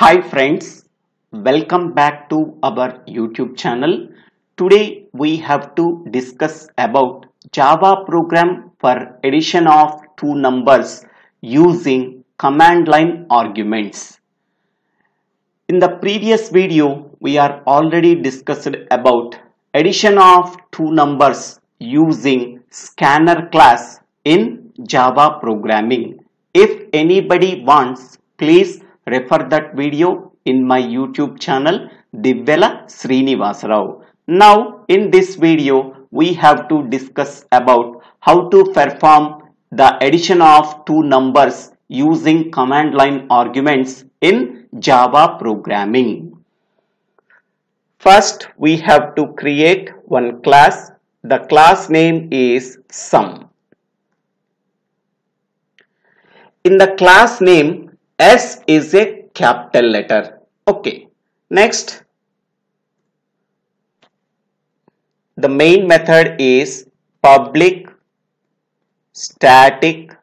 Hi friends, welcome back to our YouTube channel. Today we have to discuss about Java program for addition of two numbers using command line arguments. In the previous video, we are already discussed about addition of two numbers using scanner class in Java programming. If anybody wants, please refer that video in my YouTube channel Divvela Srinivasa Rao. Now in this video we have to discuss about how to perform the addition of two numbers using command line arguments in Java programming. First we have to create one class. The class name is sum. In the class name S is a capital letter. Okay. Next, the main method is public static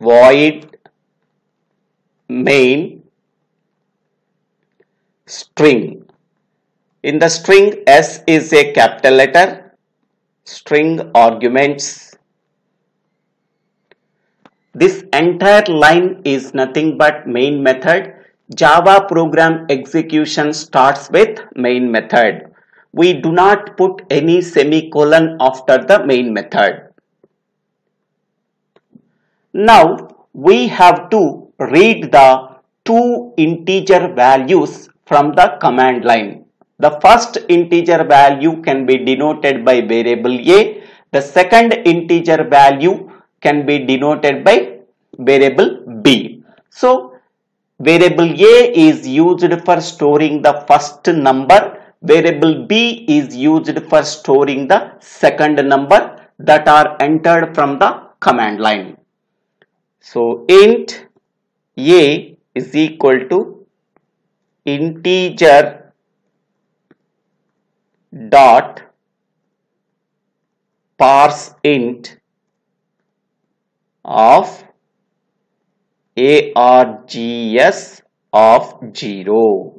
void main string. In the string, S is a capital letter. String arguments. This entire line is nothing but main method. Java program execution starts with main method. We do not put any semicolon after the main method. Now we have to read the two integer values from the command line. The first integer value can be denoted by variable A. The second integer value can be denoted by variable B. So variable A is used for storing the first number, variable B is used for storing the second number that are entered from the command line. So int A is equal to integer dot parse int of args of 0.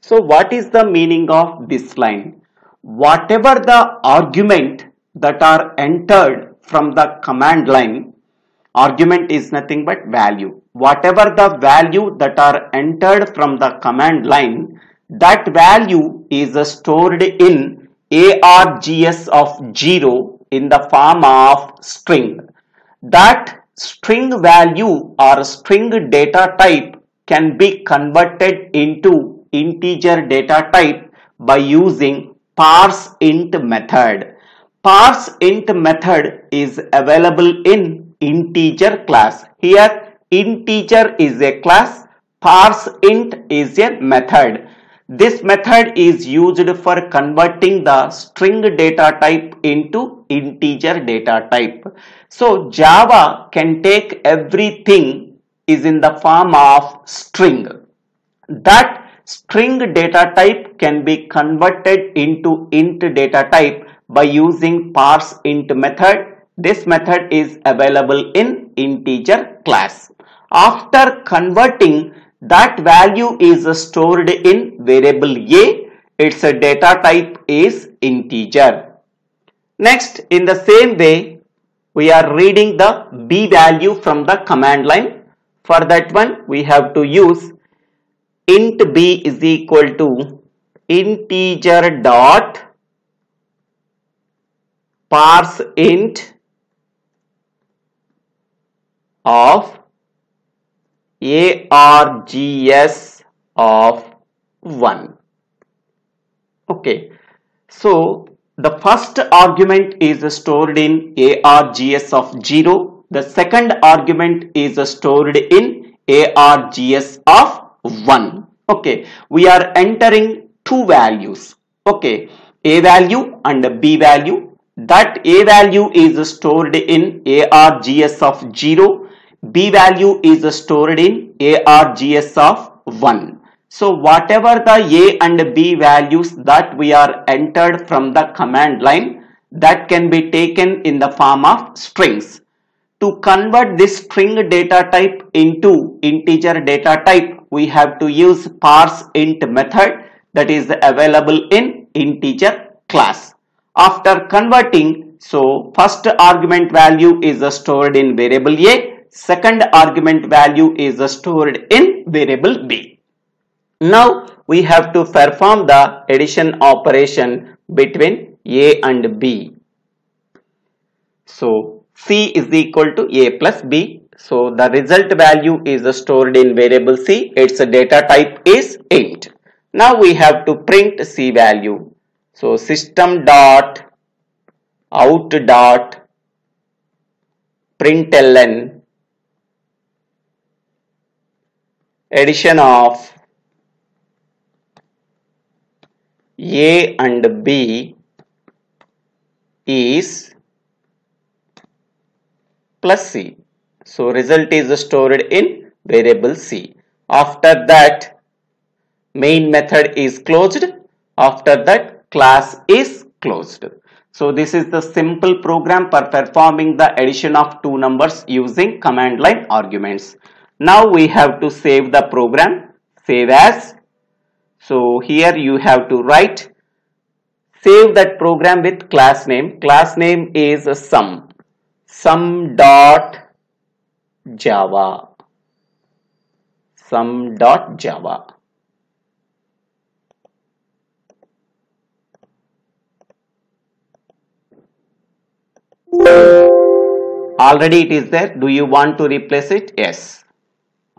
So what is the meaning of this line? Whatever the argument that are entered from the command line, argument is nothing but value. Whatever the value that are entered from the command line, that value is stored in args of 0 in the form of string. That string value or string data type can be converted into integer data type by using parseInt method. ParseInt method is available in integer class. Here integer is a class, parseInt is a method. This method is used for converting the string data type into integer data type. So Java can take everything is in the form of string. That string data type can be converted into int data type by using parseInt method. This method is available in integer class. After converting, that value is stored in variable A. Its data type is integer. Next, in the same way, we are reading the B value from the command line. For that one, we have to use int B is equal to integer dot parseInt of args of 1. Okay, so the first argument is stored in args of 0. The second argument is stored in args of 1. Okay, we are entering two values. Okay, A value and B value. That A value is stored in args of 0. B value is stored in args of 1. So whatever the A and B values that we are entered from the command line, that can be taken in the form of strings. to convert this string data type into integer data type, we have to use parseInt method that is available in integer class. After converting, so first argument value is stored in variable A, second argument value is stored in variable B. Now we have to perform the addition operation between A and B. So C is equal to A plus B. So the result value is stored in variable C. Its data type is int. Now we have to print C value. So system dot out dot println addition of A and B is plus C. So result is stored in variable C. After that, main method is closed. After that, class is closed. So this is the simple program for performing the addition of two numbers using command line arguments. Now we have to save the program. Save as. So here you have to write save that program with class name. Class name is a sum. Sum.java. Sum.java. Already it is there. Do you want to replace it? Yes.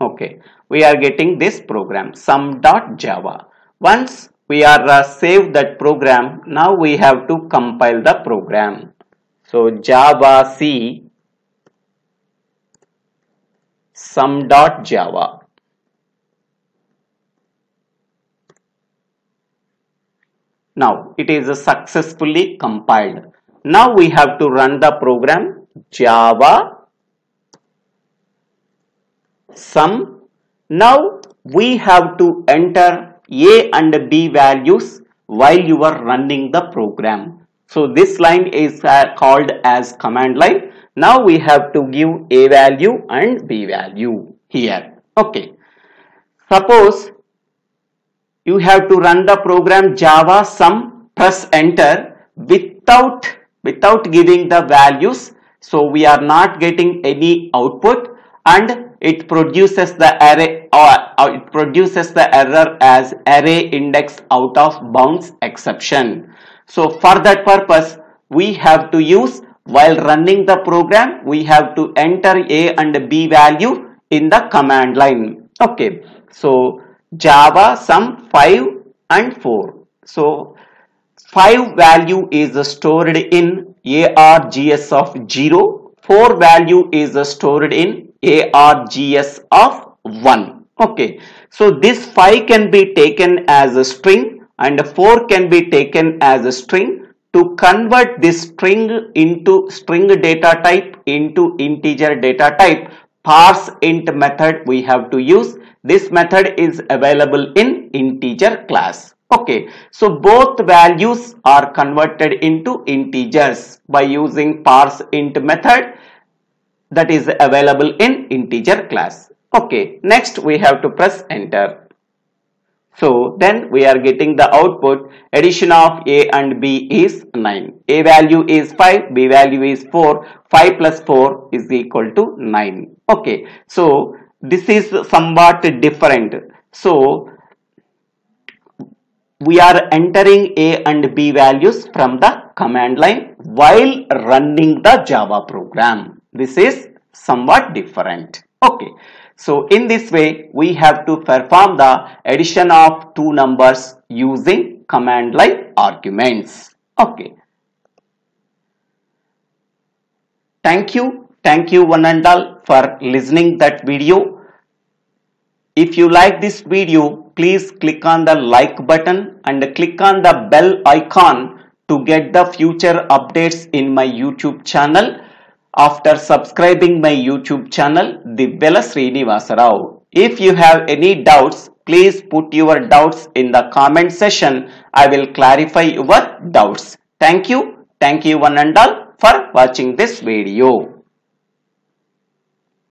Okay. We are getting this program sum.java. Once we are saved that program, now we have to compile the program. So java c sum.java. Now it is successfully compiled. Now we have to run the program java sum. Now we have to enter A and B values while you are running the program. So this line is called as command line. Now we have to give A value and B value here. Okay. Suppose you have to run the program java sum, press enter without giving the values. So we are not getting any output and it produces the array or it produces the error as array index out of bounds exception. So for that purpose, we have to use while running the program, we have to enter A and B value in the command line. Okay. So java sum 5 and 4. So 5 value is stored in args of 0. 4 value is stored in args of 1. Okay, so this 5 can be taken as a string and 4 can be taken as a string. To convert this string into string data type into integer data type, parseInt method we have to use. This method is available in integer class. Okay, so both values are converted into integers by using parseInt method that is available in integer class. Okay, next we have to press enter. So then we are getting the output addition of A and B is 9. A value is 5, B value is 4. 5 plus 4 is equal to 9. Okay, so this is somewhat different. So we are entering A and B values from the command line while running the Java program. This is somewhat different. Okay, so in this way we have to perform the addition of two numbers using command line arguments. Okay, thank you one and all for listening that video. If you like this video, please click on the like button and click on the bell icon to get the future updates in my YouTube channel. After subscribing my YouTube channel, Divvela Srinivasa Rao. If you have any doubts, please put your doubts in the comment section. I will clarify your doubts. Thank you one and all for watching this video.